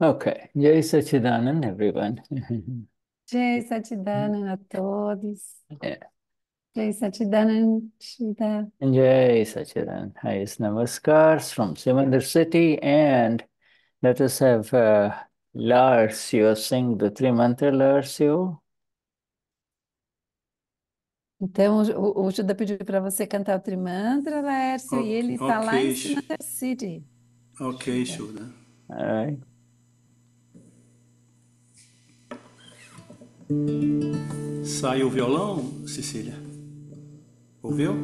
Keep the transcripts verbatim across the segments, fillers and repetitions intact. Okay. Jai Sat Chit Anand, everyone. Jai Sat Chit Anand a todos. Yeah. Jai Sat Chit Anand, Shuddha. Jai Sat Chit Anand. Highest namaskars from Simandhar City. And let us have uh, Laércio sing the three mantra, Laércio. Então, o, o Shuddha pediu para você cantar o Trimantra, Laércio, okay, e ele está okay, lá em Simandhar City. Ok, Shuddha. All right. Saiu o violão, Cecília? Ouviu?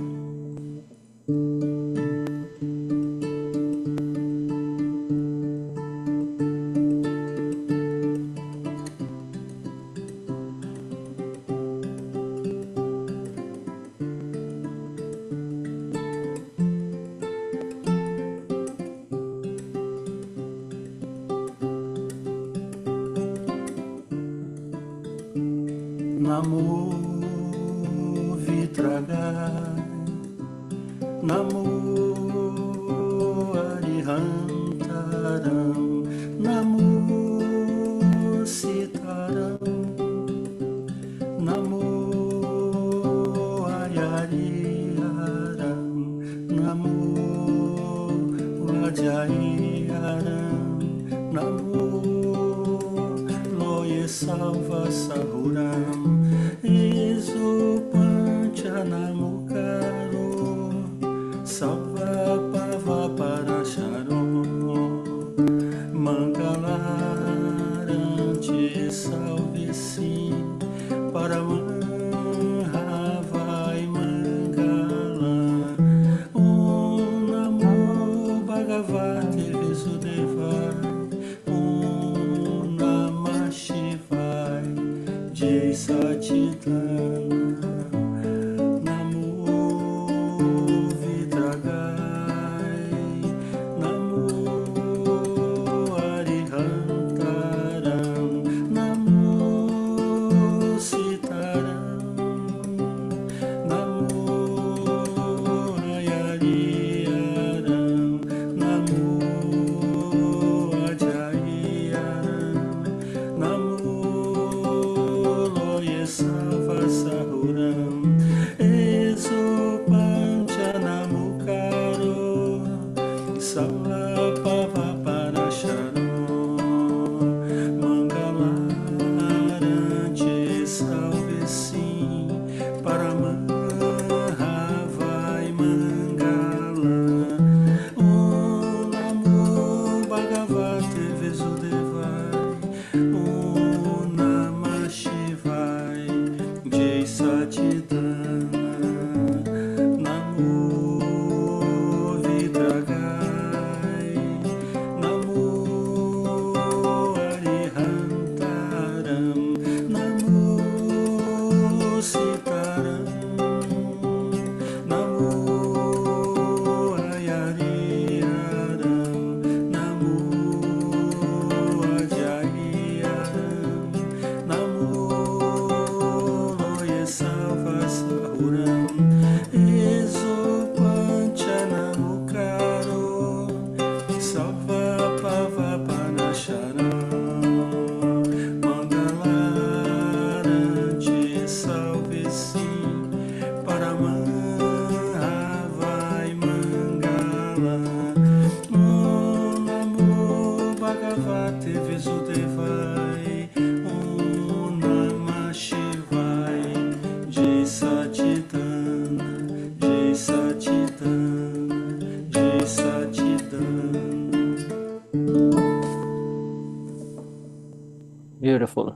Beautiful.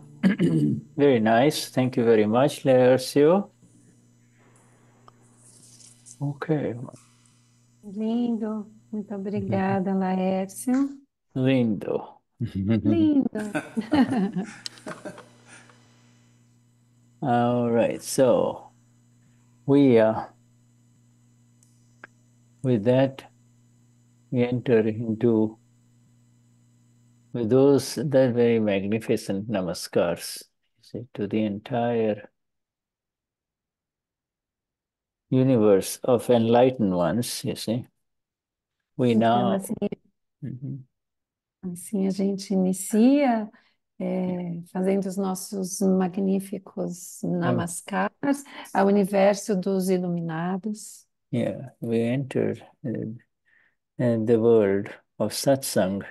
Very nice. Thank you very much, Laércio. Ok. Lindo. Muito obrigada, Laércio. Lindo. Lindo. All right. So, we, uh, with that, we enter into with those, that very magnificent namaskars, you see, to the entire universe of enlightened ones, you see. We now... Então, assim, uhum. assim a gente inicia é, fazendo os nossos magníficos namaskars ao universo dos iluminados. Yeah, we entered uh, the world of satsang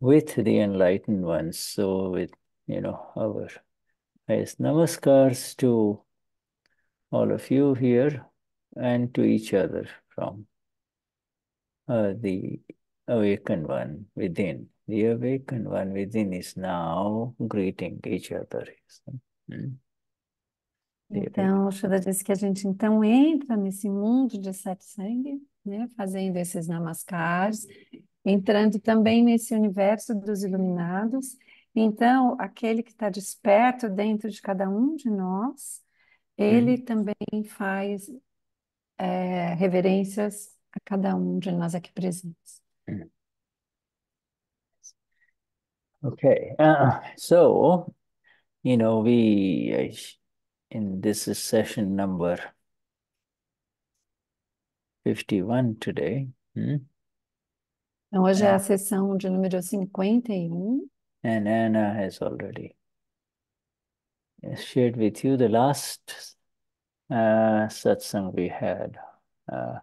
with the enlightened ones, so with, you know, our highest namaskars to all of you here and to each other from uh, the awakened one within. The awakened one within is now greeting each other. Hmm. Então, Shuddha disse que a gente então entra nesse mundo de satsang, né, fazendo esses namaskars, entrando também nesse universo dos iluminados. Então, aquele que está desperto dentro de cada um de nós, ele hum. também faz é, reverências a cada um de nós aqui presentes. Hum. Okay, uh, so, you know, we... And this is session number fifty-one today. Hmm? Então, hoje uh, é a sessão de número cinquenta e um. And Anna has already shared with you the last uh, satsang we had uh,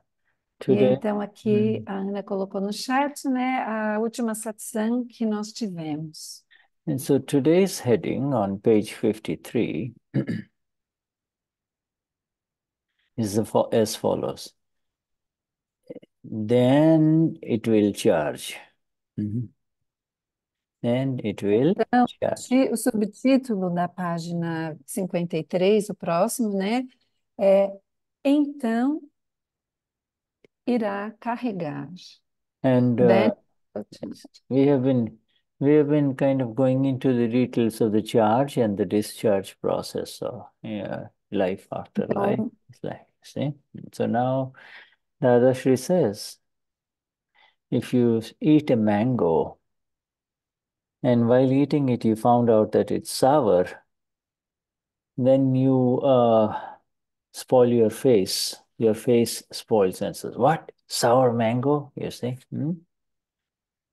today. E então aqui mm-hmm. a Ana colocou no chat, né, a última satsang que nós tivemos. And so today's heading on page fifty-three is as follows. Then it will charge. Mm-hmm. Then it will então, charge. O subtítulo da página cinquenta e três, o próximo, né, é Então irá carregar. And Then uh, we have been we have been kind of going into the details of the charge and the discharge process, so yeah, life after então, life. It's like, see? So now Dada Sri says, if you eat a mango and while eating it you found out that it's sour, then you uh, spoil your face. Your face spoils and says, what? Sour mango? You see? Hmm?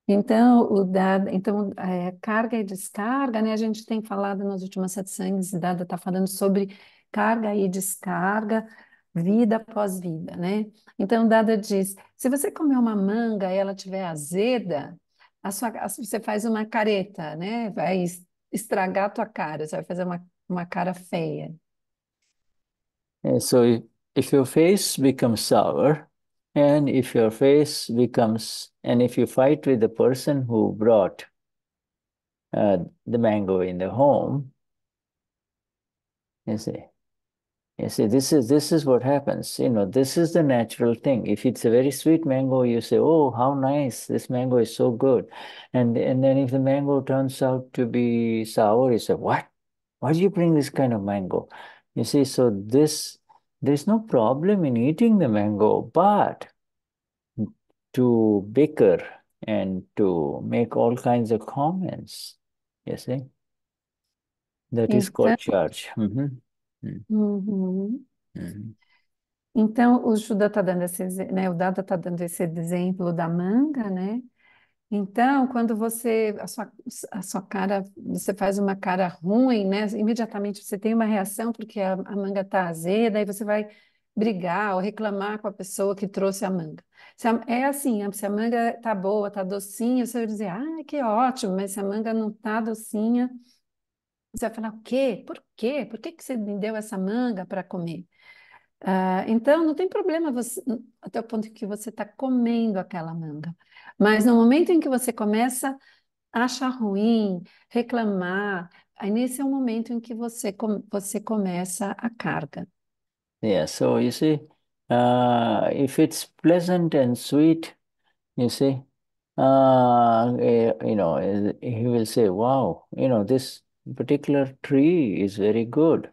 Então, o Dada, então é, carga e descarga, né? A gente tem falado nas últimas satsangs, Dada está falando sobre carga e descarga, vida após vida, né? Então, Dada diz, se você comer uma manga e ela estiver azeda, a sua, a, você faz uma careta, né? Vai estragar a tua cara, você vai fazer uma, uma cara feia. And so, if your face becomes sour, and if your face becomes, and if you fight with the person who brought uh, the mango in the home, you see, You see, this is this is what happens. You know, this is the natural thing. If it's a very sweet mango, you say, "Oh, how nice! This mango is so good," and and then if the mango turns out to be sour, you say, "What? Why do you bring this kind of mango?" You see, so this there's no problem in eating the mango, but to bicker and to make all kinds of comments, you see, that is called charge. Mm-hmm. Uhum. Uhum. Então, o Shuddha está dando esse, né, o Dada está dando esse exemplo da manga, né? Então, quando você, a sua, a sua cara, você faz uma cara ruim, né? Imediatamente você tem uma reação porque a, a manga está azeda e você vai brigar ou reclamar com a pessoa que trouxe a manga. Se a, é assim, se a manga está boa, está docinha, você vai dizer, ah, que ótimo, mas se a manga não está docinha... Você vai falar, o quê? Por quê? Por que que você me deu essa manga para comer? Uh, então, não tem problema você, até o ponto que você está comendo aquela manga. Mas no momento em que você começa a achar ruim, reclamar, aí nesse é o momento em que você, você começa a carga. Yeah, so you see, uh, if it's pleasant and sweet, you see, uh, you know, he will say, wow, you know, this... particular tree is very good.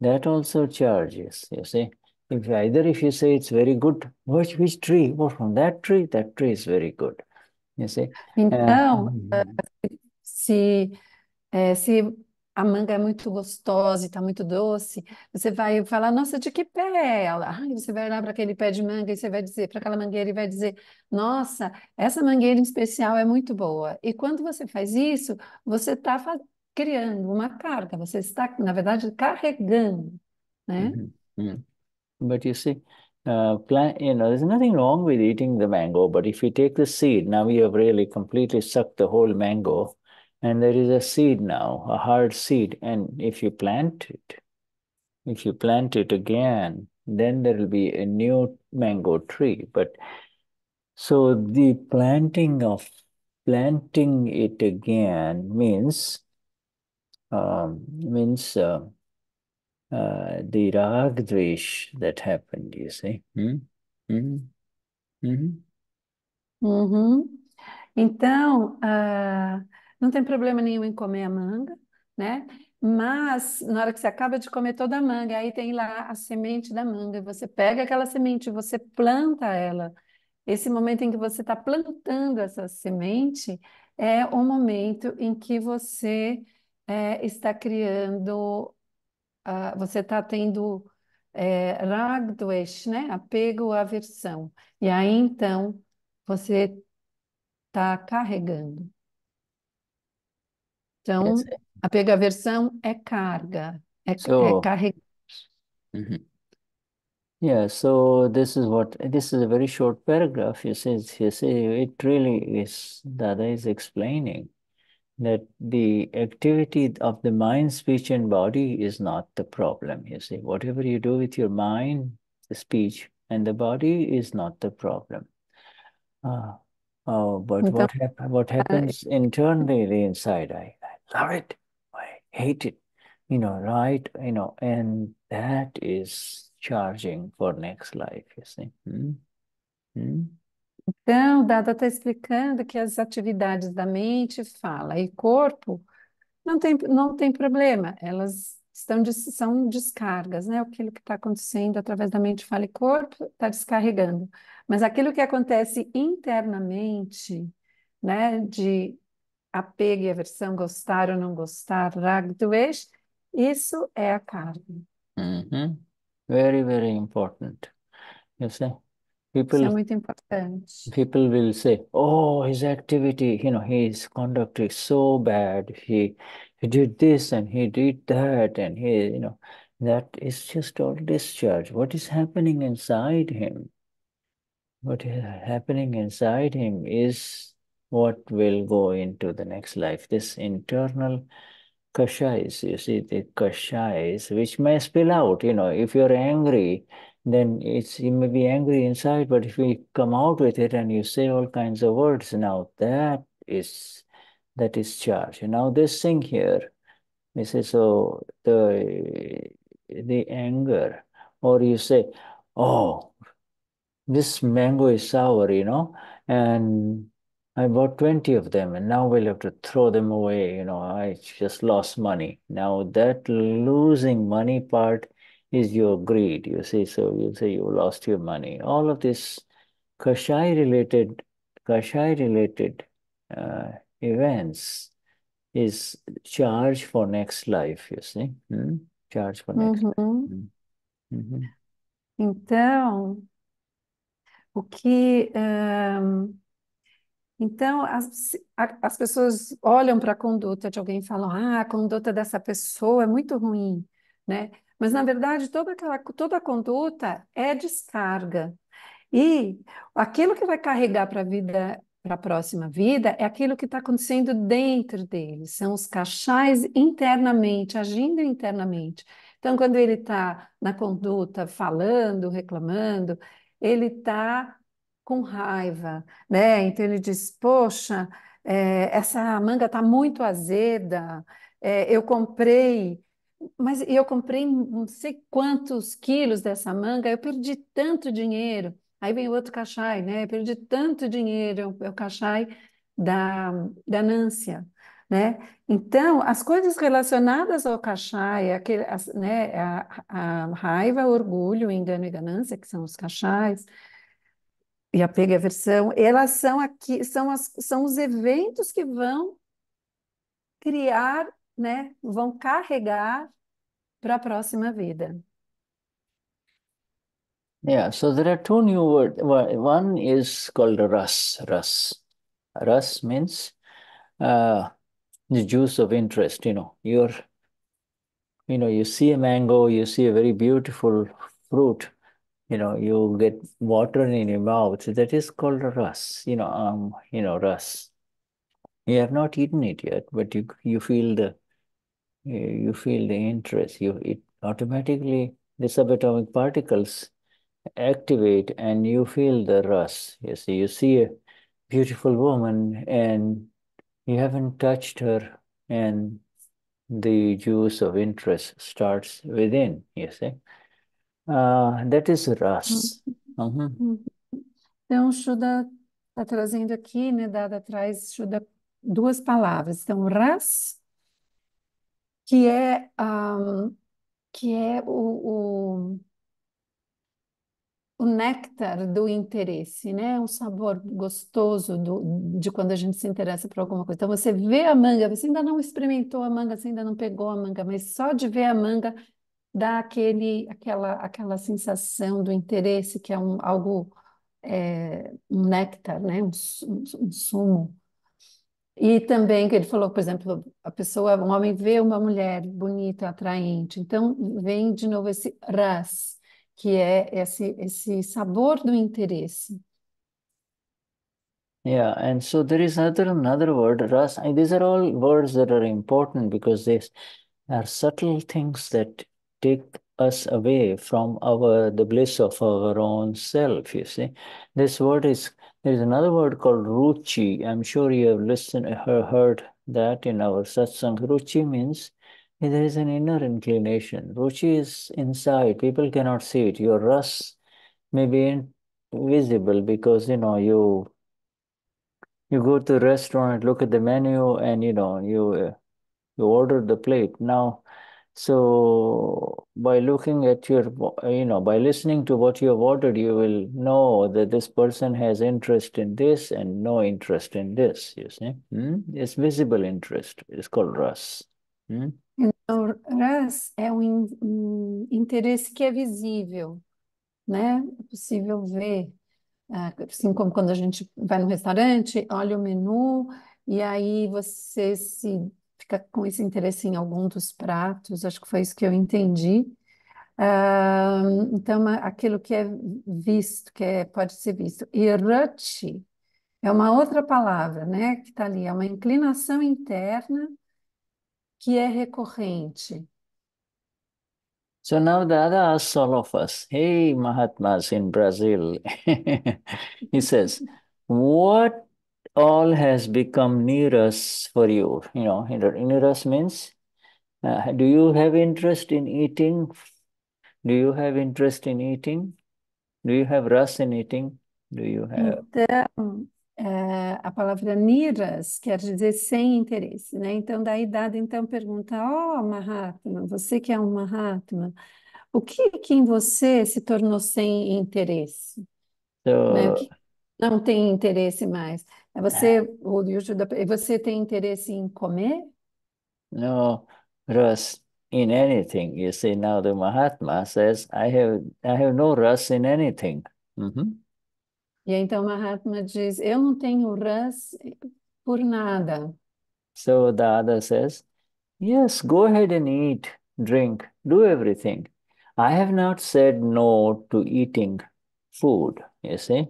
That also charges, you see. If either if you say it's very good, which, which tree? Well, from that tree, that tree is very good, you see. Então, uh, se, é, se a manga é muito gostosa e está muito doce, você vai falar, nossa, de que pé é ela? Ai, você vai olhar para aquele pé de manga e você vai dizer, para aquela mangueira e vai dizer, nossa, essa mangueira em especial é muito boa. E quando você faz isso, você está criando uma carga, você está, na verdade, carregando, né? Mm-hmm. Mm-hmm. But you see, uh, plant, you know, there's nothing wrong with eating the mango, but if you take the seed, now you have really completely sucked the whole mango, and there is a seed now, a hard seed. And if you plant it, if you plant it again, then there will be a new mango tree. But so the planting of, planting it again means, um, means uh, uh, the raag-dwesh that happened, you see. Hmm? Hmm? Hmm? Uhum. Então, uh... não tem problema nenhum em comer a manga, né? Mas na hora que você acaba de comer toda a manga, aí tem lá a semente da manga, você pega aquela semente, você planta ela. Esse momento em que você está plantando essa semente é o momento em que você é, está criando, uh, você está tendo é, raag-dwesh, né? Apego, aversão. E aí, então, você está carregando. Então, apego à aversão é carga, é, so, é carregar. Mm-hmm. Yeah, so this is what, this is a very short paragraph. You see, you see, it really is, Dada is explaining that the activity of the mind, speech and body is not the problem. You see, whatever you do with your mind, the speech and the body is not the problem. Uh, oh, but então, what, hap what happens uh, internally, the inside eye? Love it, I hate it, you know, right, you know, and that is charging for next life, you see. Hmm? Hmm? Então, Dada está explicando que as atividades da mente, fala e corpo não tem, não tem problema, elas estão, são descargas, né? Aquilo que está acontecendo através da mente, fala e corpo está descarregando, mas aquilo que acontece internamente, né, de apego e aversão, gostar ou não gostar, raag-dwesh, isso é a carga. Mm-hmm. Very, very important. You see? People, isso é muito importante. People will say, oh, his activity, you know, his conduct is so bad. He, he did this and he did that and he, you know, that is just all discharge. What is happening inside him? What is happening inside him is what will go into the next life. This internal kashays, you see, the kashays, which may spill out, you know, if you're angry, then it's, you may be angry inside, but if you come out with it and you say all kinds of words, now that is, that is charge. Now this thing here, you see, so the, the anger, or you say, oh, this mango is sour, you know, and I bought twenty of them and now we'll have to throw them away, you know, I just lost money. Now that losing money part is your greed, you see, so you say you lost your money. All of this kashay-related, kashay-related uh, events is charge for next life, you see, hmm? Charge for next uh-huh. life. Mm-hmm. Então, o que... Um... Então, as, as pessoas olham para a conduta de alguém e falam, ah, a conduta dessa pessoa é muito ruim, né? Mas, na verdade, toda, aquela, toda a conduta é descarga. E aquilo que vai carregar para a vida, para a próxima vida, é aquilo que está acontecendo dentro dele. São os kashays internamente, agindo internamente. Então, quando ele está na conduta, falando, reclamando, ele está... com raiva, né? Então ele diz, poxa, é, essa manga está muito azeda, é, eu comprei, mas eu comprei não sei quantos quilos dessa manga, eu perdi tanto dinheiro. Aí vem o outro kashay, né? Eu perdi tanto dinheiro, é o kashay da ganância, né? Então, as coisas relacionadas ao kashay, aquele, as, né? a, a raiva, o orgulho, o engano e ganância, que são os kashays, e apego e aversão, elas são aqui, são, as, são os eventos que vão criar né, vão carregar para a próxima vida. Yeah, so there are two new words. One is called rus. Rus, rus means uh, the juice of interest. You know, you're, you know, you see a mango, you see a very beautiful fruit. You know, you get water in your mouth. That is called rus. You know, um, you know, rus. You have not eaten it yet, but you you feel the you, you feel the interest. You it automatically the subatomic particles activate, and you feel the rus. You see, you see a beautiful woman, and you haven't touched her, and the juice of interest starts within. You see, uh, that is rus. Uhum. Então, Shuddha está trazendo aqui, né? Dada traz Shuddha duas palavras. Então, rus, que é um, que é o, o o néctar do interesse, né? Um sabor gostoso do, de quando a gente se interessa por alguma coisa. Então, você vê a manga, você ainda não experimentou a manga, você ainda não pegou a manga, mas só de ver a manga dá aquele, aquela, aquela sensação do interesse, que é um, algo, é, um néctar, né? Um, um, um sumo. E também que ele falou, por exemplo, a pessoa, um homem vê uma mulher bonita, atraente. Então, vem de novo esse rus, que é esse, esse sabor do interesse. Yeah, and so there is another, another word, rus. And these are all words that are important because they are subtle things that take us away from our the bliss of our own self, you see. This word is, there is another word called ruchi. I'm sure you have listened, heard that in our satsang. Ruchi means there is an inner inclination. Ruchi is inside. People cannot see it. Your rus may be invisible because, you know, you you go to the restaurant, look at the menu, and, you know, you uh, you order the plate. Now, so by looking at your, you know, by listening to what you have ordered, you will know that this person has interest in this and no interest in this, you see. Hmm? It's visible interest. It's called rus. Hmm? Então, rus é um, in, um interesse que é visível, né? É possível ver, assim como quando a gente vai no restaurante, olha o menu e aí você se fica com esse interesse em algum dos pratos, acho que foi isso que eu entendi. Uh, então, aquilo que é visto, que é, pode ser visto. E ruchi é uma outra palavra, né? Que está ali, é uma inclinação interna que é recorrente. So now Dada asks all of us, hey Mahatmas in Brazil, he says, what all has become near us for you? You know, near us means, uh, do you have interest in eating? Do you have interest in eating? Do you have rus in eating? Do you have... Então... Uh, a palavra niras quer dizer sem interesse, né? Então, daí Dada então pergunta, ó, oh, Mahatma, você que é um Mahatma, o que que em você se tornou sem interesse? So... Né? O que não tem interesse mais? É você, o você tem interesse em comer? No, rus in anything. You see, now the Mahatma says, I have, I have no rus in anything. Mm-hmm. E então Mahatma diz, eu não tenho rus por nada. So Dada says, yes, go ahead and eat, drink, do everything. I have not said no to eating food, you see.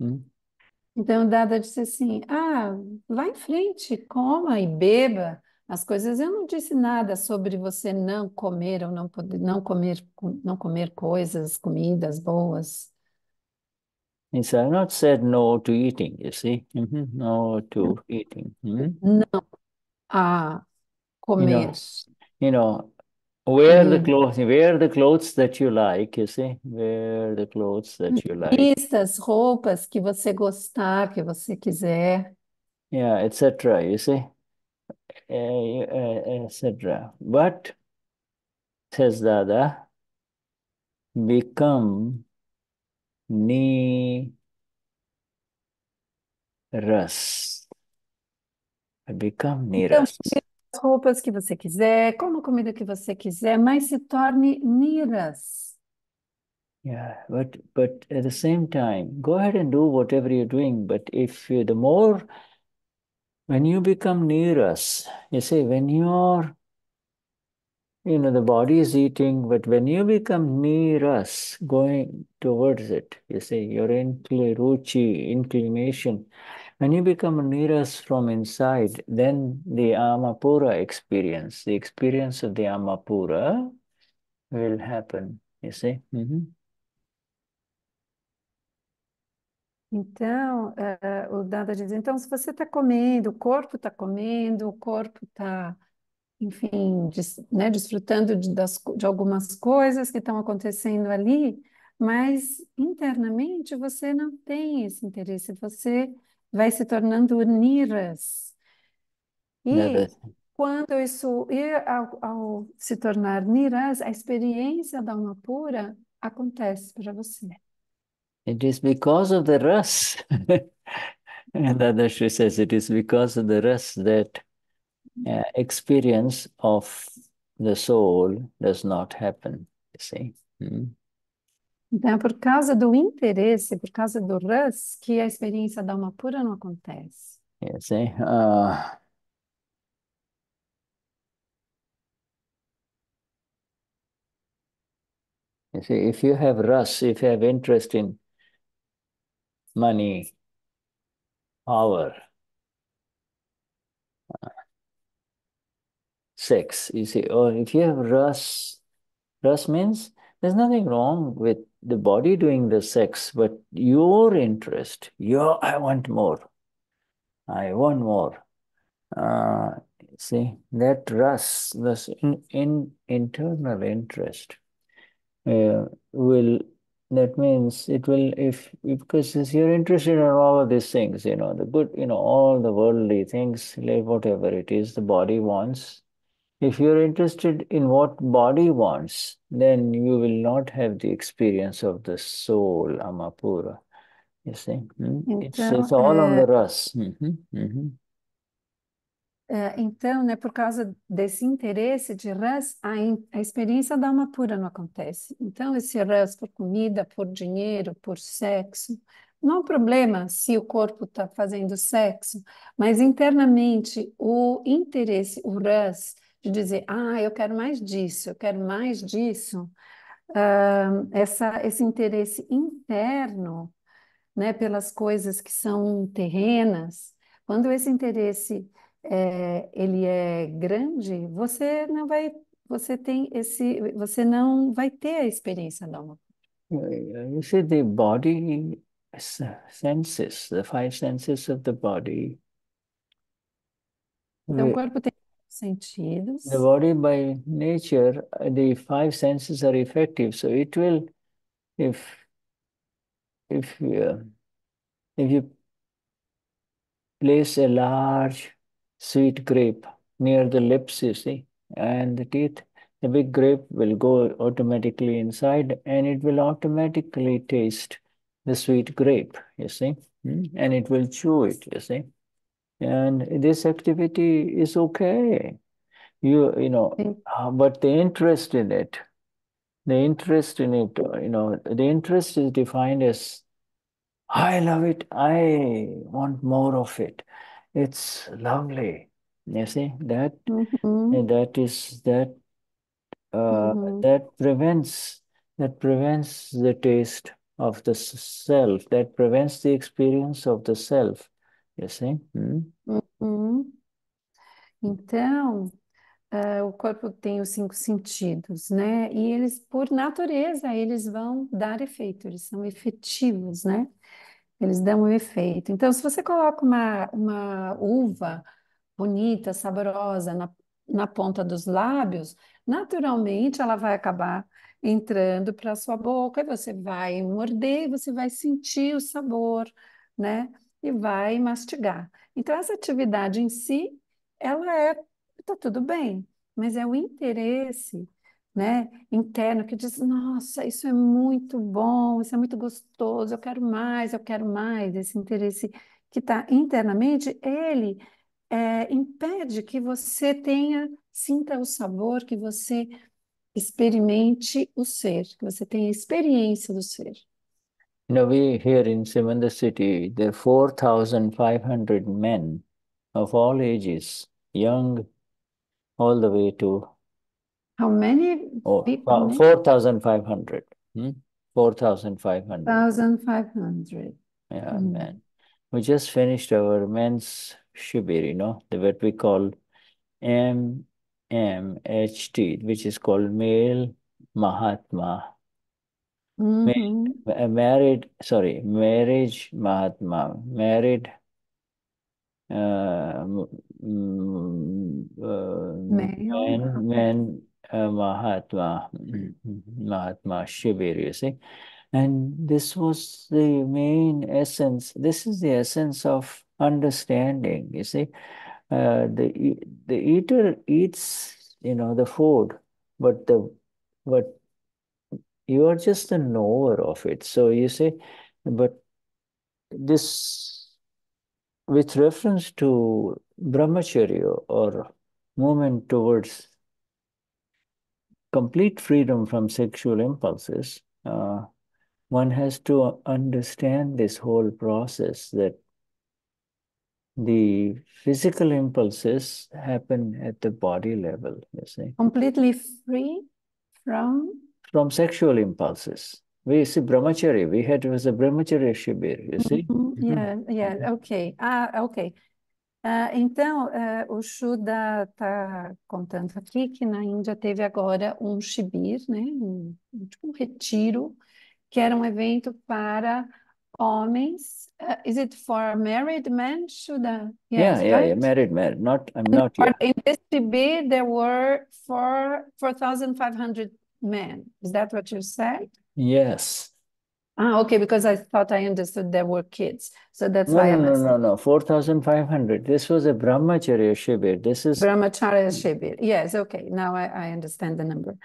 Hmm? Então Dada disse assim, ah, vá em frente, coma e beba as coisas. Eu não disse nada sobre você não comer ou não poder, não comer, não comer coisas, comidas boas. He said, I've not said no to eating, you see. Mm-hmm. No to eating. Mm-hmm. No. Ah, comer. You know, you know wear mm-hmm. the clothes, wear the clothes that you like, you see. Wear the clothes that you like. Vistas, roupas que você gostar, que você quiser. Yeah, et cetera, you see. Uh, uh, et cetera. But, says Dada, become ni rus. Become niras. Então, as roupas que você quiser, coma a comida que você quiser, mas se torne niras. Yeah, but but at the same time, go ahead and do whatever you're doing. But if you, the more, when you become niras, you see, when you're, you know, the body is eating, but when you become niras, going towards it, you see, your incl ruchi, inclination, when you become niras from inside, then the Amapura experience, the experience of the Amapura will happen, you see. Mm-hmm. Então, uh, o Dada diz, então, se você está comendo, o corpo está comendo, o corpo está, enfim, des, né, desfrutando de, das, de algumas coisas que estão acontecendo ali, mas internamente você não tem esse interesse, você vai se tornando niras. E quando isso, e ao, ao se tornar niras, a experiência da Amapura acontece para você. It is because of the rus, and Dada Sri says, it is because of the rus that uh, experience of the soul does not happen, you see. Hmm? Então, é por causa do interesse, por causa do rus, que a experiência da alma pura não acontece. You see. Uh, you see, if you have rus, if you have interest in money, power, uh, sex, you see, or if you have rus, rus means there's nothing wrong with the body doing the sex, but your interest, your, I want more, I want more, uh, see, that rus, this in, in internal interest uh, will. That means it will, if, because you're interested in all of these things, you know, the good, you know, all the worldly things, whatever it is the body wants. If you're interested in what body wants, then you will not have the experience of the soul, Amapura. You see? Então, it's, it's all é... on the rus. Uh-huh, uh-huh. É, então, né, por causa desse interesse de rus, a, a experiência da Amapura não acontece. Então, esse rus por comida, por dinheiro, por sexo, não é um problema se o corpo está fazendo sexo, mas internamente o interesse, o rus, de dizer, ah, eu quero mais disso, eu quero mais disso, uh, essa, esse interesse interno, né, pelas coisas que são terrenas, quando esse interesse É, ele é grande, você não vai, você tem esse, você não vai ter a experiência da alma. You see, the body senses, the five senses of the body. Então, o corpo tem sentidos. The body by nature, the five senses are effective, so it will, if, if, uh, if you place a large sweet grape near the lips, you see, and the teeth, the big grape will go automatically inside and it will automatically taste the sweet grape, you see, and it will chew it, you see, and this activity is okay, you, you know, but the interest in it, the interest in it, you know, the interest is defined as, I love it, I want more of it. It's lovely, you see, that, mm-hmm. that is, that, uh, mm-hmm. that prevents, that prevents the taste of the self, that prevents the experience of the self, you see. Mm-hmm. Mm-hmm. Então, uh, o corpo tem os cinco sentidos, né, e eles, por natureza, eles vão dar efeito, eles são efetivos, né. Eles dão um efeito. Então, se você coloca uma, uma uva bonita, saborosa, na, na ponta dos lábios, naturalmente ela vai acabar entrando para a sua boca, e você vai morder, e você vai sentir o sabor, né? E vai mastigar. Então, essa atividade em si, ela é, tá tudo bem, mas é o interesse, né, interno, que diz, nossa, isso é muito bom, isso é muito gostoso, eu quero mais, eu quero mais. Esse interesse que está internamente, ele é, impede que você tenha, sinta o sabor, que você experimente o ser, que você tenha a experiência do ser. You know, we here in Simandhar City, there are four thousand five hundred men of all ages, young, all the way to... How many oh, people? four thousand five hundred. Hmm? four thousand five hundred. four thousand five hundred. Yeah, mm. Man. We just finished our men's shibir, you know, the what we call M M H T, which is called Male Mahatma. Mm-hmm. Ma married, sorry, marriage Mahatma, married, uh, mm, uh, man, man uh, Mahatma, Mahatma Shibir, you see. And this was the main essence, this is the essence of understanding, you see. Uh, the, the eater eats, you know, the food, but the, but you are just the knower of it. So you say, but this, with reference to Brahmacharya or movement towards complete freedom from sexual impulses, uh, one has to understand this whole process that the physical impulses happen at the body level, you see. Completely free from? From sexual impulses. We see Brahmacharya, we had, it was a Brahmacharya Shibir, you see? Mm-hmm. Yeah, yeah, ok. Ah, ok. Uh, então, uh, o Shuddha está contando aqui que na Índia teve agora um Shibir, né? Um, tipo um retiro, que era um evento para homens. Uh, is it for married men, Shuddha? Yes, yeah, yeah, right? Yeah, married men. Not, I'm not yet. In this Shibir, there were four thousand five hundred men. Is that what you said? Yes. Ah, okay, because I thought I understood there were kids. So that's no, why I'm... No, no, no, no, four thousand five hundred. This was a Brahmacharya Shibir. This is... Brahmacharya Shibir. Yes, okay. Now I, I understand the number.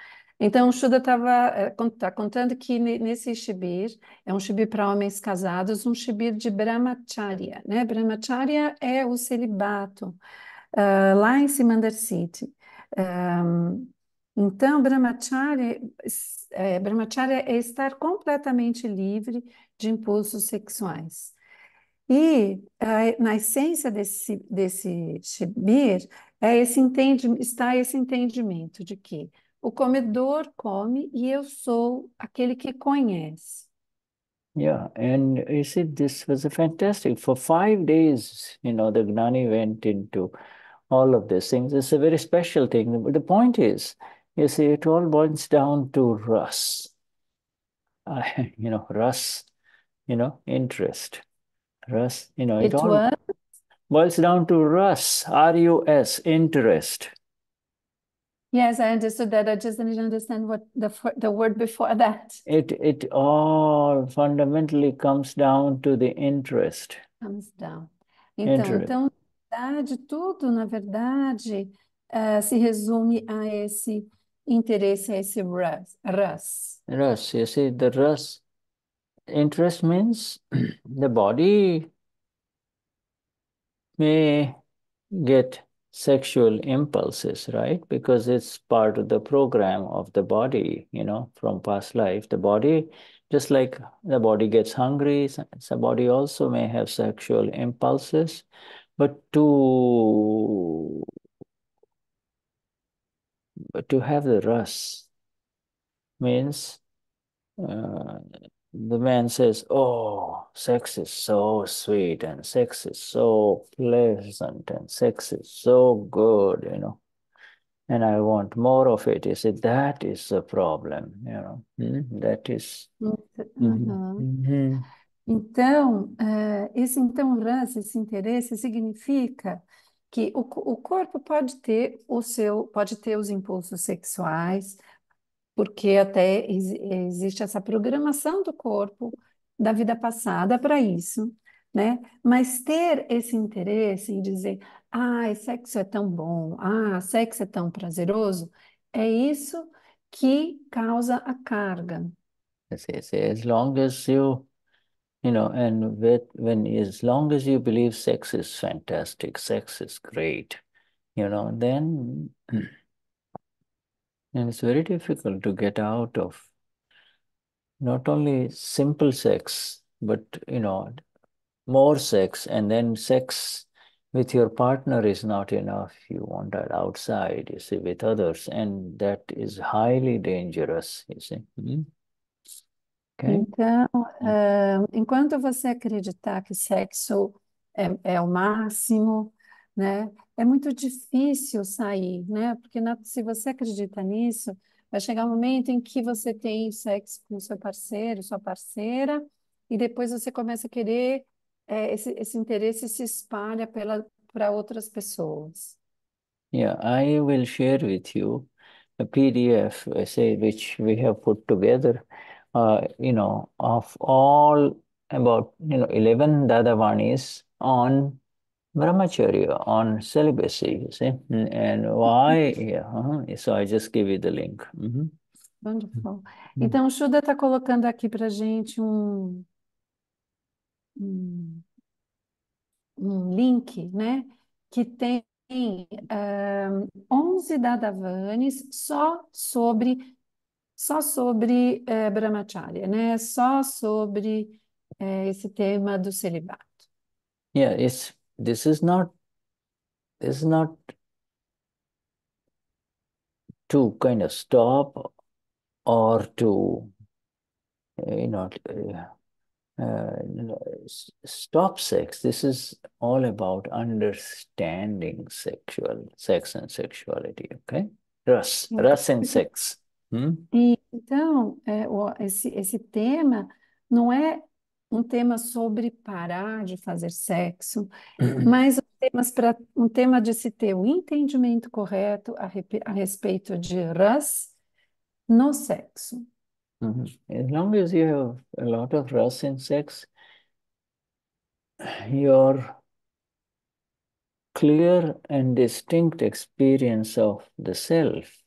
Então, o Shuddha estava tá contando que nesse Shibir, é um Shibir para homens casados, um Shibir de Brahmacharya, né? Brahmacharya é o celibato, uh, lá em Simandhar City. Um, Então, Brahmacharya, é, Brahmacharya é estar completamente livre de impulsos sexuais. E, é, na essência desse, desse Shibir, é esse entende, está esse entendimento de que o comedor come e eu sou aquele que conhece. Yeah, and you see, this was a fantastic. For five days, you know, the Gnani went into all of these things. It's a very special thing. But the point is, you see, it all boils down to rus, uh, you know, rus, you know, interest, rus, you know, it, it all was? boils down to rus, R U S, interest. Yes, I understood that. I just didn't understand what the the word before that. It it all fundamentally comes down to the interest. Comes down. Então, interest. Então, tudo, na verdade, Uh, se resume a esse interesse, a esse rus. Rus, rus, you see, the rus. Interest means the body may get sexual impulses, right? Because it's part of the program of the body, you know, from past life. The body, just like the body gets hungry, the body also may have sexual impulses, but to... But to have the rus means uh, the man says, oh, sex is so sweet and sex is so pleasant and sex is so good, you know, and I want more of it. You see, that is the problem, you know, mm-hmm. That is... Mm-hmm. Mm-hmm. Então, uh, esse então rus, esse interesse, significa... que o, o corpo pode ter o seu, pode ter os impulsos sexuais, porque até ex, existe essa programação do corpo da vida passada para isso, né? Mas ter esse interesse em dizer, ah, sexo é tão bom, ah, sexo é tão prazeroso, é isso que causa a carga. As long as you You know, and with, when as long as you believe sex is fantastic, sex is great, you know, then and it's very difficult to get out of not only simple sex, but, you know, more sex, and then sex with your partner is not enough. You want that outside, you see, with others, and that is highly dangerous, you see. Mm-hmm. Okay. Então, uh, enquanto você acreditar que sexo é, é o máximo, né, é muito difícil sair, né, porque na, se você acredita nisso, vai chegar um momento em que você tem sexo com seu parceiro, sua parceira, e depois você começa a querer, é, esse, esse interesse se espalha pela, para outras pessoas. Yeah, I will share with you a P D F, I say, which we have put together. Uh, you know, of all about, you know, eleven Dadavanis on Brahmacharya, on celibacy, you see, and why, yeah, uh-huh. So I just give you the link. Uh-huh. Wonderful. Então, o Shuddha está colocando aqui para gente um, um, um link, né, que tem um, onze Dadavanis só sobre só sobre eh, Brahmacharya, né? Só sobre eh, esse tema do celibato. Yeah, it's, this is not, this is not to kind of stop or to, you know, uh, uh, stop sex. This is all about understanding sexual, sex and sexuality, okay? Rus, okay. Rus and sex. Hum? E, então, é, o, esse, esse tema não é um tema sobre parar de fazer sexo, mas um tema, pra, um tema de se ter o entendimento correto a, a respeito de rus no sexo. Uh-huh. As long as you have a lot of rus in sex, your clear and distinct experience of the self,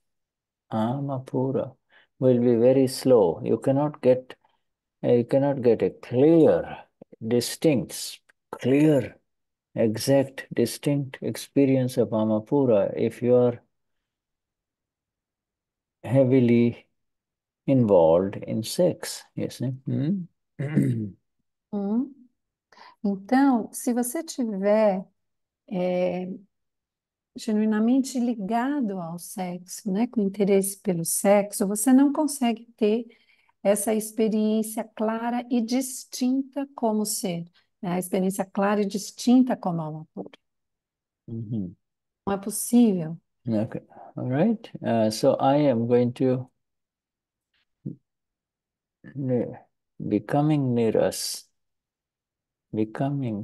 Amapura, will be very slow. You cannot get, you cannot get a clear, distinct, clear, exact, distinct experience of Amapura if you are heavily involved in sex. You see? Hmm? Hum. Então, se você tiver é... genuinamente ligado ao sexo, né, com interesse pelo sexo, você não consegue ter essa experiência clara e distinta como ser, né, a experiência clara e distinta como alma pura. Mm-hmm. Não é possível. Okay, all right. Uh, so I am going to becoming niras, becoming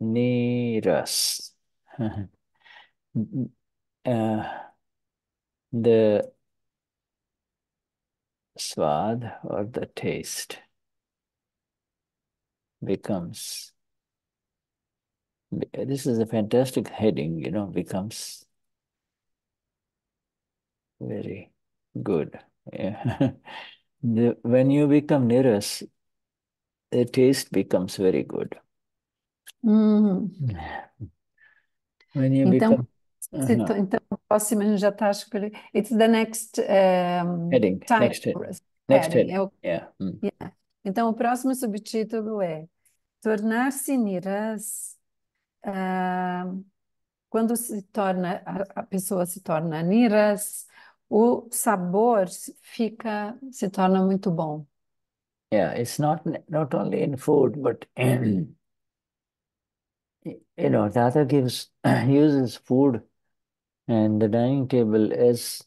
niras. Uh, the swad or the taste becomes, this is a fantastic heading, you know, becomes very good. Yeah. the, when you become niras, the taste becomes very good. Mm-hmm. Então, become... se, uh-huh. Então, o próximo já está, acho que ele... It's the next um, heading. Next heading. Next heading. É o... yeah. Mm. Yeah. Então, o próximo subtítulo é tornar-se niras, uh, quando se torna, a, a pessoa se torna niras, o sabor fica, se torna muito bom. Yeah, it's not, not only in food, but in... You know, Dada gives, uses food and the dining table as,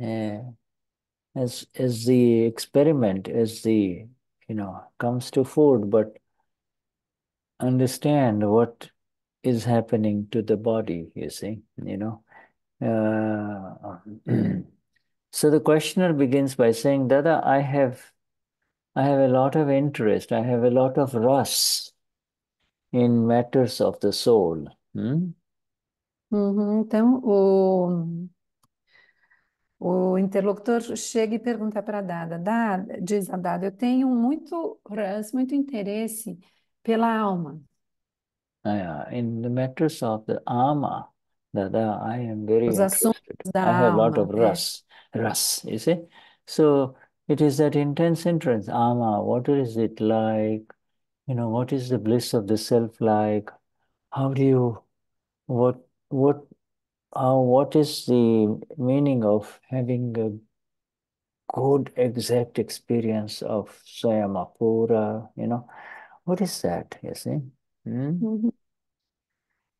uh, as, as the experiment, as the, you know, comes to food, but understand what is happening to the body, you see, you know. Uh, so the questioner begins by saying, Dada, I have, I have a lot of interest, I have a lot of rus in matters of the soul. Hmm? Uhum, então, o, O interlocutor chega e pergunta para Dada, Dada, diz a Dada, eu tenho muito Rus, muito interesse pela alma. Uh, in the matters of the alma, Dada, I am very Os assuntos interested. Da I have alma, a lot of Rus, é. Rus, you see? So it is that intense interest, alma, what is it like? You know, what is the bliss of the self like? How do you, what, what, Uh, what is the meaning of having a good, exact experience of swayam-akara, you know? What is that, you see? Hmm? Uhum.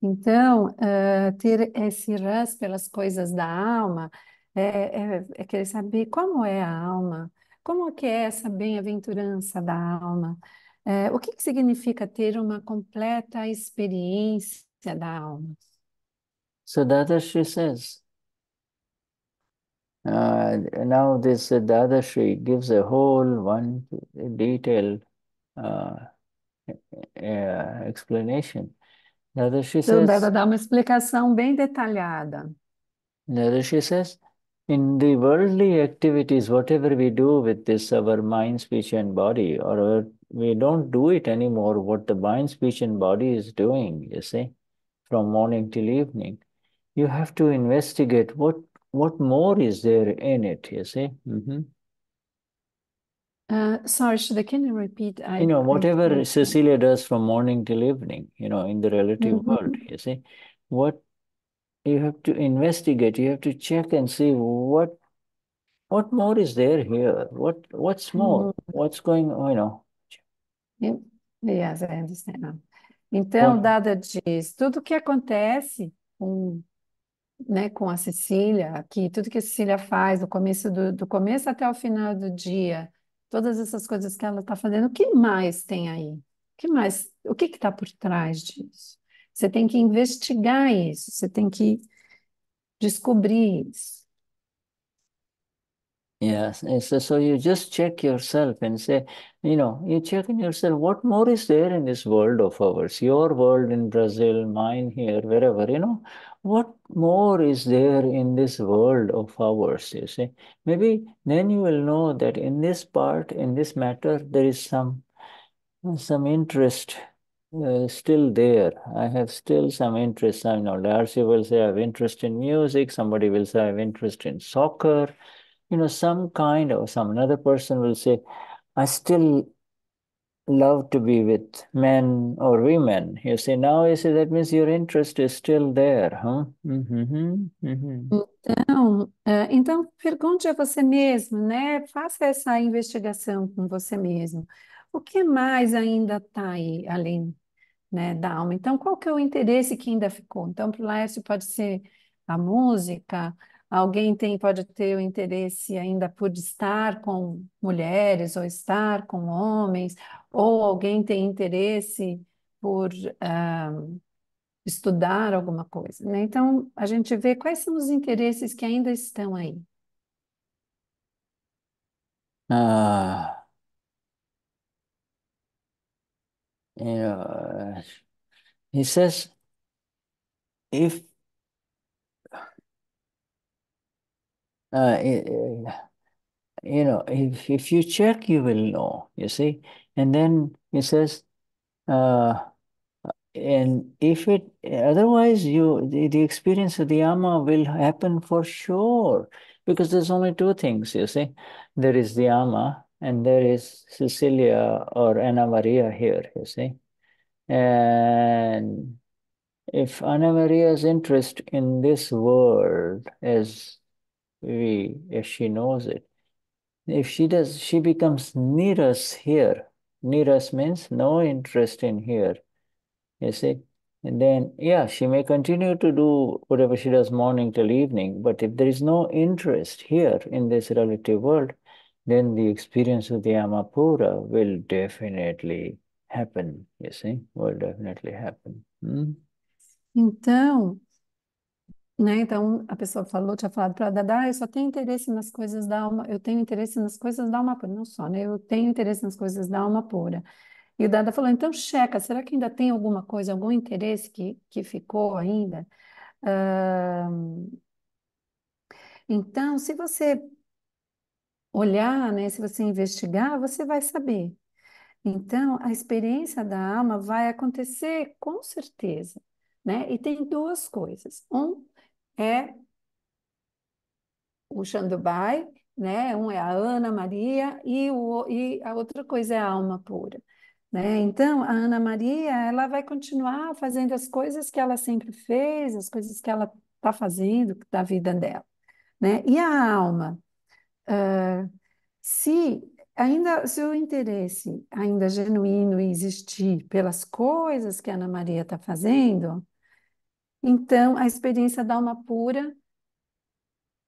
Então, uh, ter esse Rus pelas coisas da alma é, é, é querer saber como é a alma, como que é essa bem-aventurança da alma, é, o que, que significa ter uma completa experiência da alma. So Dada Sri says, uh, now this uh, Dada Sri gives a whole one detailed uh, uh, explanation. Dada Sri então, says, Dada dá uma explicação bem detalhada. Dada Sri says, in the worldly activities, whatever we do with this, our mind, speech and body, or our, we don't do it anymore, what the mind, speech and body is doing, you see, from morning till evening. You have to investigate what what more is there in it, you see. Mm-hmm. uh, sorry, Shuddha, can you repeat? I, you know, whatever I... Cecilia does from morning till evening, you know, in the relative mm-hmm. world, you see, what you have to investigate, you have to check and see what what more is there here, what what's more, mm-hmm. what's going on, you know. Yep. Yes, I understand now. Então, Dada diz, tudo que acontece com, né, com a Cecília aqui, tudo que a Cecília faz do começo, do, do começo até o final do dia, todas essas coisas que ela está fazendo, o que mais tem aí? O que mais? O que está por trás disso? Você tem que investigar isso, você tem que descobrir isso. Yes, so, so you just check yourself and say, you know, you check in yourself, what more is there in this world of ours, your world in Brazil, mine here, wherever, you know, what more is there in this world of ours, you see. Maybe then you will know that in this part, in this matter, there is some, some interest uh, still there. I have still some interest. I know Laércio will say I have interest in music, somebody will say I have interest in soccer. You know, some kind of, some another person will say, I still love to be with men or women. You say, now you say, that means your interest is still there, huh? Mm-hmm, mm-hmm. Então, então, pergunte a você mesmo, né? Faça essa investigação com você mesmo. O que mais ainda está aí, além, né, da alma? Então, qual que é o interesse que ainda ficou? Então, para o Laércio pode ser a música. Alguém tem, pode ter o interesse ainda por estar com mulheres ou estar com homens, ou alguém tem interesse por uh, estudar alguma coisa, né? Então, a gente vê quais são os interesses que ainda estão aí. Ah, you know, he says, if Uh, you know, if, if you check, you will know, you see. And then he says, uh, and if it, otherwise you, the, the experience of the ama will happen for sure, because there's only two things, you see. There is the ama and there is Cecilia or Ana Maria here, you see. And if Ana Maria's interest in this world is, we, if she knows it, if she does, she becomes niras here. Niras means no interest in here, you see. And then, yeah, she may continue to do whatever she does morning till evening, but if there is no interest here in this relative world, then the experience of the Amapura will definitely happen, you see, will definitely happen. Hmm? Então, né? Então, a pessoa falou, tinha falado para a Dada, eu só tenho interesse nas coisas da alma, eu tenho interesse nas coisas da alma pura, não só, né? Eu tenho interesse nas coisas da alma pura. E o Dada falou, então checa, será que ainda tem alguma coisa, algum interesse que, que ficou ainda? Uh, Então, se você olhar, né, se você investigar, você vai saber. Então, a experiência da alma vai acontecer com certeza, né? E tem duas coisas. Um é o Chandubhai, né? Um é a Ana Maria e, o, e a outra coisa é a alma pura, né? Então, a Ana Maria, ela vai continuar fazendo as coisas que ela sempre fez, as coisas que ela está fazendo da vida dela, né? E a alma, uh, se... Ainda, se o interesse ainda genuíno existir pelas coisas que a Ana Maria está fazendo, então a experiência da alma pura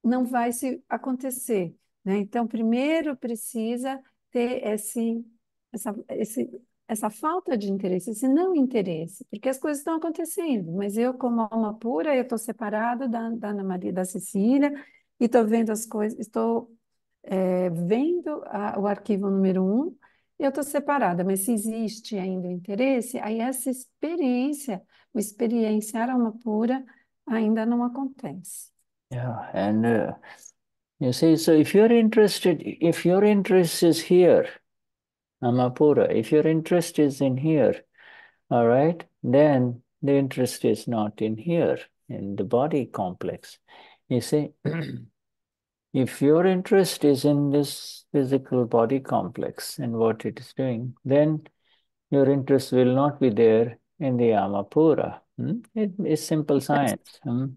não vai se acontecer, né? Então, primeiro precisa ter esse, essa, esse, essa falta de interesse, esse não interesse, porque as coisas estão acontecendo, mas eu, como alma pura, eu estou separada da, da Ana Maria, da Cecília, e estou vendo as coisas, estou... É, vendo a, o arquivo número um, eu estou separada, mas se existe ainda o interesse, aí essa experiência, o experienciar alma pura, ainda não acontece. Yeah, and uh, you see, so if you're interested, if your interest is here, Amapura, if your interest is in here, all right, then the interest is not in here, in the body complex. You see. If your interest is in this physical body complex and what it is doing, then your interest will not be there in the Amapura. Hmm? It is simple science. Hmm?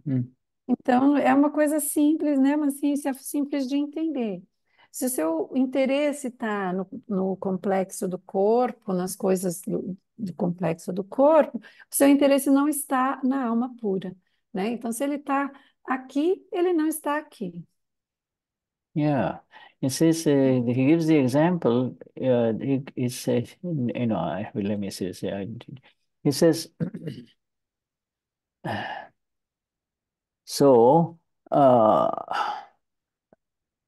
Então, é uma coisa simples, né? Uma ciência simples de entender. Se o seu interesse está no, no complexo do corpo, nas coisas do, do complexo do corpo, o seu interesse não está na alma pura, né? Então, se ele está aqui, ele não está aqui. Yeah, he says, uh, he gives the example, uh, he, he says, you know, I, well, let me say this, yeah, he says, so, uh,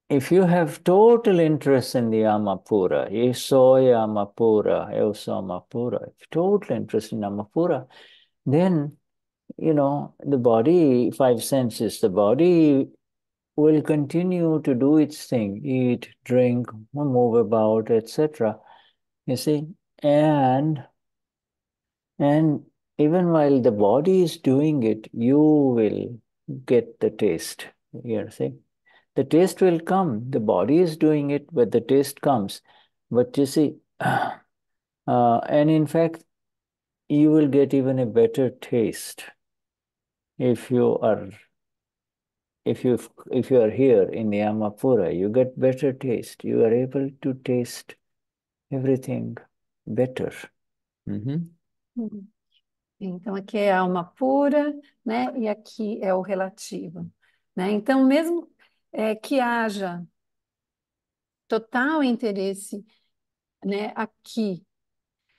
if you have total interest in the Amapura, you saw Amapura, you saw Amapura, if total interest in Amapura, then, you know, the body, five senses, the body will continue to do its thing, eat, drink, move about, et cetera. You see, and and even while the body is doing it, you will get the taste. You see, the taste will come. The body is doing it, but the taste comes. But you see, uh, and in fact, you will get even a better taste if you are. If you if you are here in the Amapura, you get better taste. You are able to taste everything better. Mm-hmm. Então aqui é a alma pura, né? E aqui é o relativo, né? Então mesmo é, que haja total interesse, né? Aqui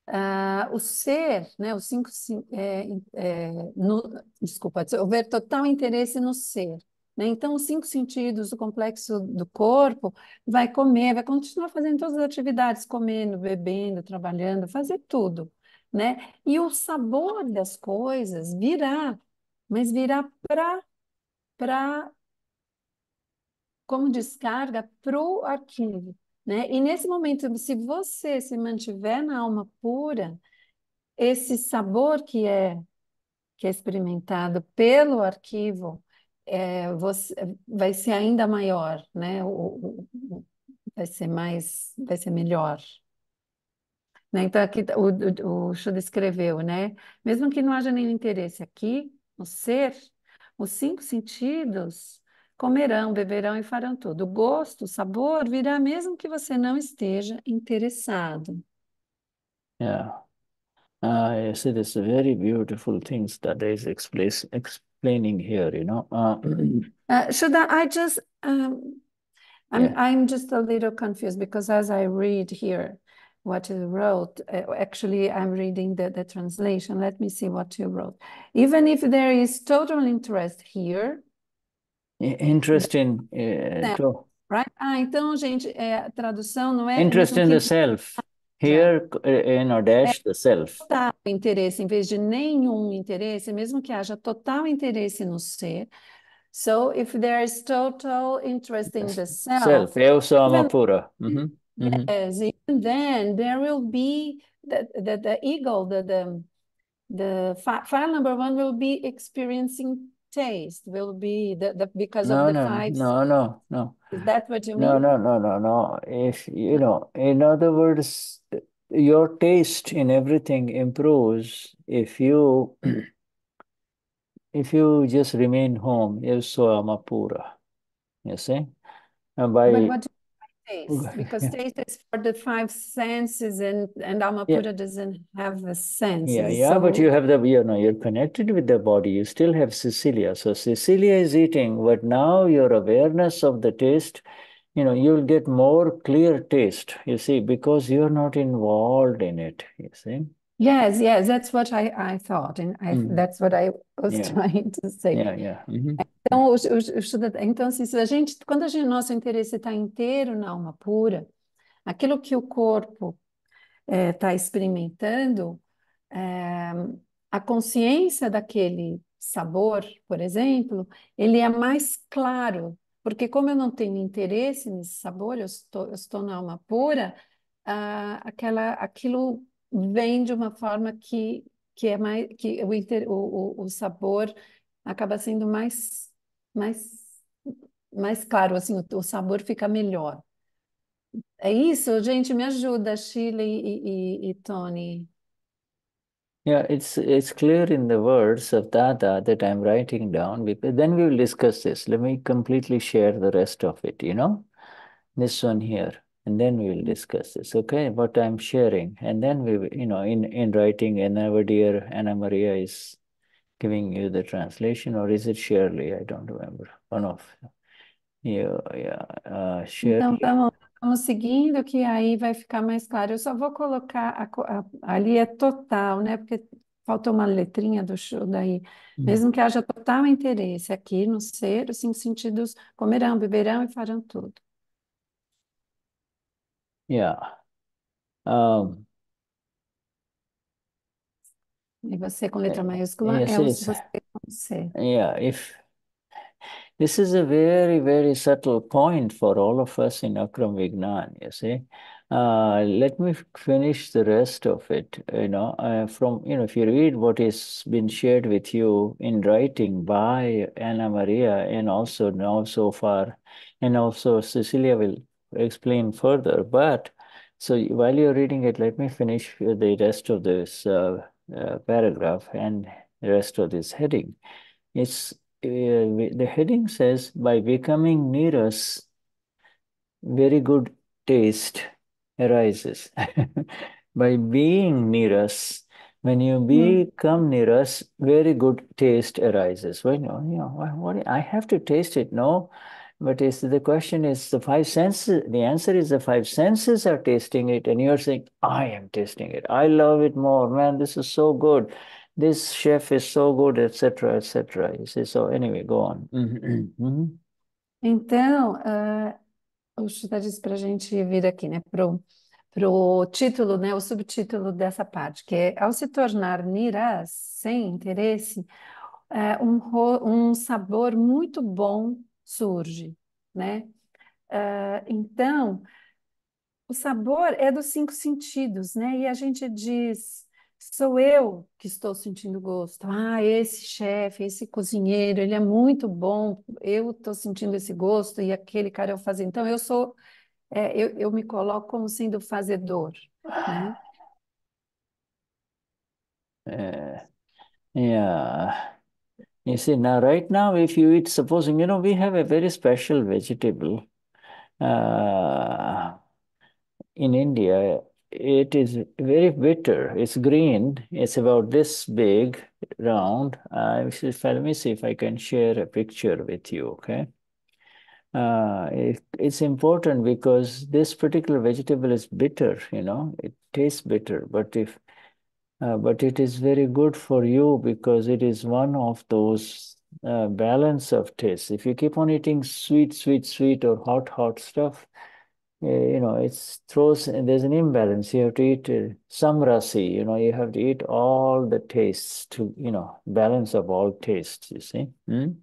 Uh, o ser, né, os cinco, é, é, no, desculpa, houver total interesse no ser, né? Então, os cinco sentidos, o complexo do corpo, vai comer, vai continuar fazendo todas as atividades, comendo, bebendo, trabalhando, fazer tudo, né? E o sabor das coisas virá, mas virá para, para, como descarga, para o arquivo. Né? E nesse momento, se você se mantiver na alma pura, esse sabor que é, que é experimentado pelo arquivo é, você, vai ser ainda maior, né? O, o, vai ser mais, vai ser melhor. Né? Então, aqui o, o, o Shuddha escreveu, né? Mesmo que não haja nenhum interesse aqui, no ser, os cinco sentidos... comerão, beberão e farão tudo. O gosto, o sabor virá mesmo que você não esteja interessado. Yeah. Uh, you see, this very beautiful things that is explains, explaining here, you know. Uh, uh, Shuddha, I just, um, I'm, yeah. I'm just a little confused because as I read here what you wrote, uh, actually I'm reading the, the translation. Let me see what you wrote. Even if there is total interest here, interest in uh, to... right? Ah, então, gente, é, tradução não é interest in que... the self here, you know, dash é the self. Total interesse em vez de nenhum interesse, mesmo que haja total interesse no ser, So if there is total interest in the self, self. Eu sou Amapura. Mm-hmm. Mm-hmm. Yes, even then there will be the the, the ego, the the the file number one will be experiencing taste. Will be the, the because no, of the no, five. No, no, no. Is that what you mean? No, no, no, no, no. If you know, in other words, your taste in everything improves if you. If you just remain home, you saw Amapura, you see? And by... But what do you taste? Because yeah. taste is for the five senses, and, and Amapura yeah. doesn't have the sense. Yeah, yeah, so... but you have the, you know, you're connected with the body. You still have Cecilia. So Cecilia is eating, but now your awareness of the taste, you know, you'll get more clear taste, you see, because you're not involved in it, you see? Yes, yes, that's what I, I thought, and I, mm. that's what I was yeah. trying to say. Yeah, yeah. Mm-hmm. Então, os, os, os, então assim, se a gente, quando a gente, nosso interesse está inteiro na alma pura, aquilo que o corpo está é, experimentando, é, a consciência daquele sabor, por exemplo, ele é mais claro, porque como eu não tenho interesse nesse sabor, eu estou, eu estou na alma pura, ah, aquela, aquilo... vem de uma forma que que é mais que o, inter, o, o, o sabor acaba sendo mais mais mais claro, assim, o, o sabor fica melhor. É isso, gente, me ajuda, Shirley e, e, e Tony. Yeah, it's it's clear in the words of Dada that I'm writing down, because then we will discuss this. Let me completely share the rest of it, you know, this one here. And then we will discuss this, okay? What I'm sharing. And then we will, you know, in, in writing, and our dear Ana Maria is giving you the translation, or is it Shirley? I don't remember. One of you, yeah, uh, Shirley. Então, vamos, vamos seguindo, que aí vai ficar mais claro. Eu só vou colocar, a, a, ali é total, né? Porque faltou uma letrinha do Shuddha aí. Uhum. Mesmo que haja total interesse aqui no ser, os cinco sentidos comerão, beberão e farão tudo. Yeah. Um, e você com letra maiúscula yes, é o você com C. Yeah, if this is a very, very subtle point for all of us in Akram Vignan, you see. Uh, let me finish the rest of it, you know, uh, from, you know, if you read what has been shared with you in writing by Ana Maria, and also now so far, and also Cecilia will explain further, but so while you're reading it, let me finish the rest of this uh, uh, paragraph and the rest of this heading. It's uh, the heading says, by becoming Niras, very good taste arises. By being Niras, when you become Niras, very good taste arises. Well, you know, what, what, I have to taste it, no? But is the question is the five senses, the answer is the five senses are tasting it, and you're saying, I am tasting it. I love it more, man, this is so good. This chef is so good, et cetera, et cetera. You see, so anyway, go on. Mm-hmm. Então, uh, o Shuddha disse para a gente vir aqui, né, pro, pro título, né, o subtítulo dessa parte, que é, ao se tornar Niras, sem interesse, uh, um, um sabor muito bom surge, né? Uh, então, o sabor é dos cinco sentidos, né? E a gente diz, sou eu que estou sentindo gosto. Ah, esse chefe, esse cozinheiro, ele é muito bom, eu estou sentindo esse gosto, e aquele cara eu fazer. Então, eu sou, é, eu, eu me coloco como sendo fazedor, né? É, yeah. You see, now, right now, if you eat, supposing, you know, we have a very special vegetable uh, in India. It is very bitter. It's green. It's about this big, round. Uh, let me see if I can share a picture with you, okay? Uh, it, it's important because this particular vegetable is bitter, you know. It tastes bitter, but if Uh, but it is very good for you because it is one of those uh, balance of tastes. If you keep on eating sweet, sweet, sweet or hot, hot stuff, uh, you know, it throws, there's an imbalance. You have to eat uh, samrasi, you know, you have to eat all the tastes to, you know, balance of all tastes, you see. Hmm?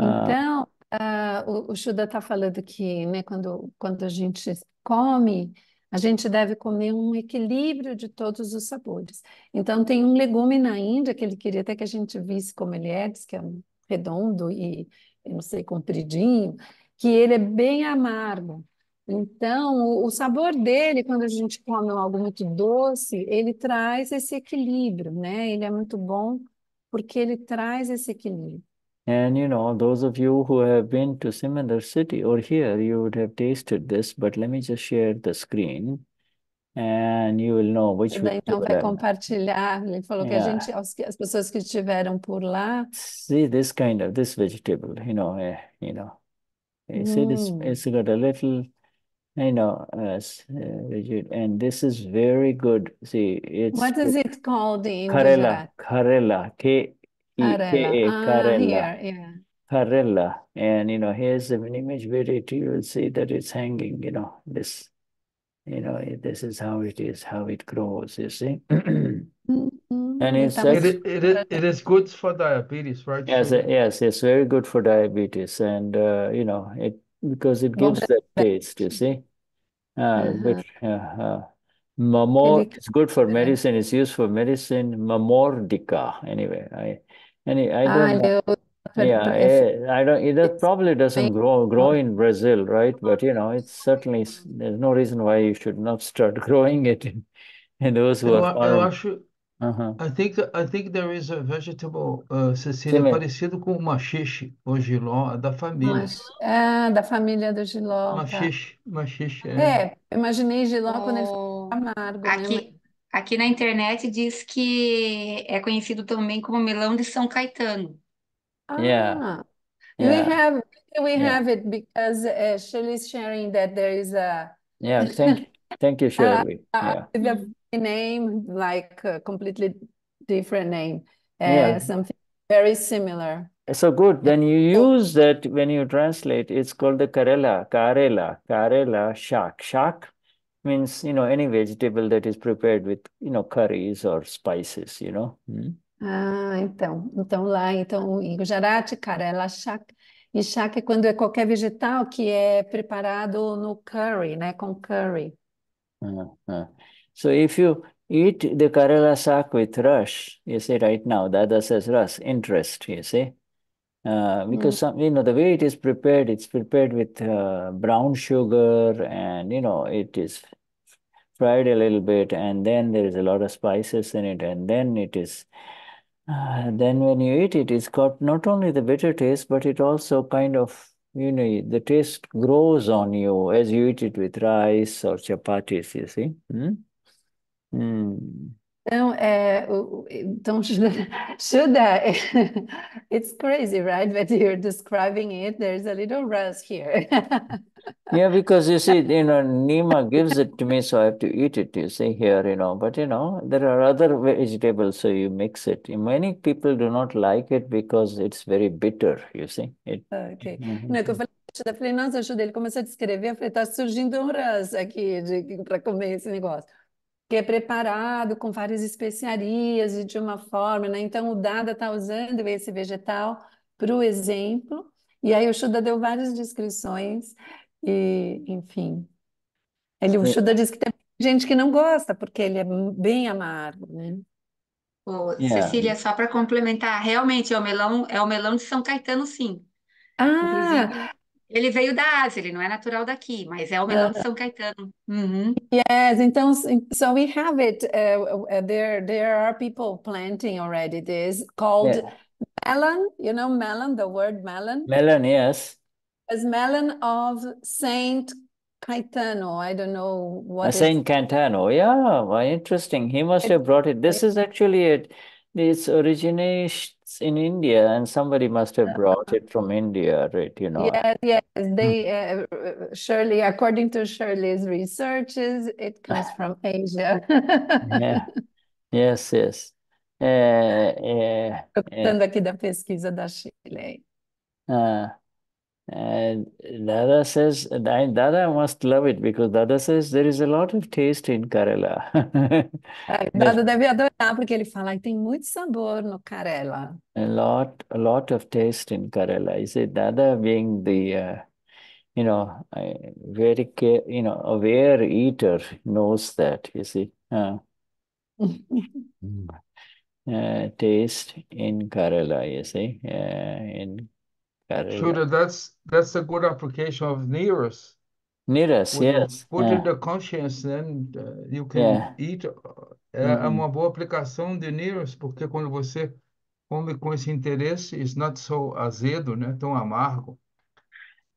Então, uh, o, o Shuddha está falando que, né, quando, quando a gente come, a gente deve comer um equilíbrio de todos os sabores. Então, tem um legume na Índia que ele queria até que a gente visse como ele é, diz que é um redondo e, eu não sei, compridinho, que ele é bem amargo. Então, o, o sabor dele, quando a gente come algo muito doce, ele traz esse equilíbrio, né? Ele é muito bom porque ele traz esse equilíbrio. And you know, those of you who have been to Simandhar City or here, you would have tasted this, but let me just share the screen and you will know which one. Então vai compartilhar, ele falou yeah. que a gente, as, as pessoas que estiveram por lá. See this kind of, this vegetable, you know, eh, you know, you see mm. this, it's got a little, you know, uh, and this is very good. See, it's. What is it called in Karela, Karela, K. Karela. Ah, Karela. Here, yeah. Karela. And, you know, here's an image where it, you will see that it's hanging, you know, this, you know, this is how it is, how it grows, you see. And it's it, it, it, is, it is good for diabetes, right? Yes, it, yes, it's very good for diabetes. And, uh, you know, it because it gives that taste, you see. Uh, uh-huh. But, uh, uh, Mamor, it's good for medicine, it's used for medicine, Mamordica, anyway, I, any, I don't know, yeah, it, I don't, it probably doesn't grow, grow in Brazil, right, but you know, it's certainly, there's no reason why you should not start growing it in, in those who are farming. Eu acho, uh-huh. I think, I think there is a vegetable, uh, Cecília, Sim. parecido com o machixe, ou giló, da família. Ah, da família do giló. Machixe, tá. machixe. É, é imaginei giló oh. quando ele falou. Amargo, aqui, né? Aqui na internet diz que é conhecido também como Milão de São Caetano. Ah, yeah. Yeah. We have we yeah. have it because uh, Shirley is sharing that there is a yeah. Thank thank you, Shirley. Uh, yeah. A name like a completely different name. Uh, yeah. Something very similar. So good. Then you use that when you translate. It's called the Karela, Karela, Karela shak shak. Means, you know, any vegetable that is prepared with, you know, curries or spices, you know. Hmm? Ah, então, então lá, então, em Gujarati, Karela shak, e shak é quando é qualquer vegetal que é preparado no curry, né, com curry. Uh-huh. So if you eat the Karela shak with Rus, you see right now, Dada says Rus, interest, you see. Uh, because, mm. some, you know, the way it is prepared, it's prepared with uh, brown sugar and, you know, it is fried a little bit and then there is a lot of spices in it and then it is, uh, then when you eat it, it's got not only the bitter taste, but it also kind of, you know, the taste grows on you as you eat it with rice or chapatis, you see. Mm? Mm. Então, é, então Shuddha, it's crazy, right? But you're describing it, there's a little rust here. Yeah, because you see, you know, Nima gives it to me, so I have to eat it, you see, here, you know. But, you know, there are other vegetables, so you mix it. Many people do not like it because it's very bitter, you see. It, okay. Mm-hmm. Não, que eu falei, eu falei, nossa, Shuddha, ele começou a descrever, eu falei, tá surgindo um rust aqui para comer esse negócio. Que é preparado com várias especiarias e de uma forma, né? Então o Dada está usando esse vegetal para o exemplo, e aí o Shuddha deu várias descrições, e enfim. Ele, o Shuddha diz que tem gente que não gosta, porque ele é bem amargo, né? Oh, yeah. Cecília, só para complementar, realmente é o melão, é o melão de São Caetano, sim. Ah! Inclusive, ele veio da Ásia, ele não é natural daqui, mas é o melão de São Caetano. Uhum. Yes, então, so we have it, uh, there, there are people planting already this, called yeah. melon, you know melon, the word melon? Melon, yes. As melon of Saint Caetano, I don't know what uh, Saint Caetano, yeah, well, interesting. He must have brought it. This is actually it. This originates in India, and somebody must have brought it from India, right? You know. Yes, yes. They uh, Shirley, according to Shirley's researches, it comes from Asia. Yeah. Yes, yes. Uh, uh, Estou contando aqui da pesquisa da Chile. Ah. And Dada says, and Dada must love it, because Dada says there is a lot of taste in Karela. Dada deve adorar, porque ele fala que tem muito sabor no Karela. A lot, a lot of taste in Karela. You see, Dada being the, uh, you know, very, care, you know, aware eater knows that, you see. Uh, uh, taste in Karela, you see, uh, in Shuddha, that's that's a good application of niras. Niras, when yes. Put yeah. in the conscience, then uh, you can yeah. eat. É, mm-hmm. é uma boa aplicação de niras, porque quando você come com esse interesse, it's not so azedo, né? Tão amargo.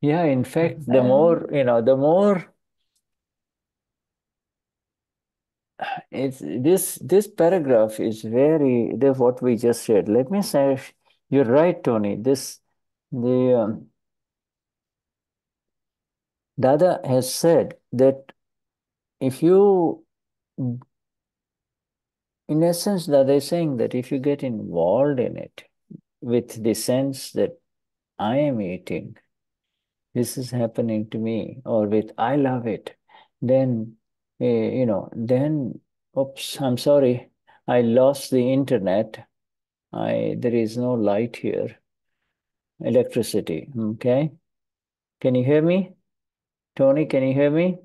Yeah, in fact, the more, you know, the more, it's this this paragraph is very the what we just said. Let me say, you're right, Tony. This. The um, Dada has said that if you, in essence, Dada is saying that if you get involved in it with the sense that I am eating, this is happening to me, or with I love it, then, uh, you know, then, oops, I'm sorry, I lost the internet. I, there is no light here. Electricity, okay? Can you hear me? Tony, can you hear me?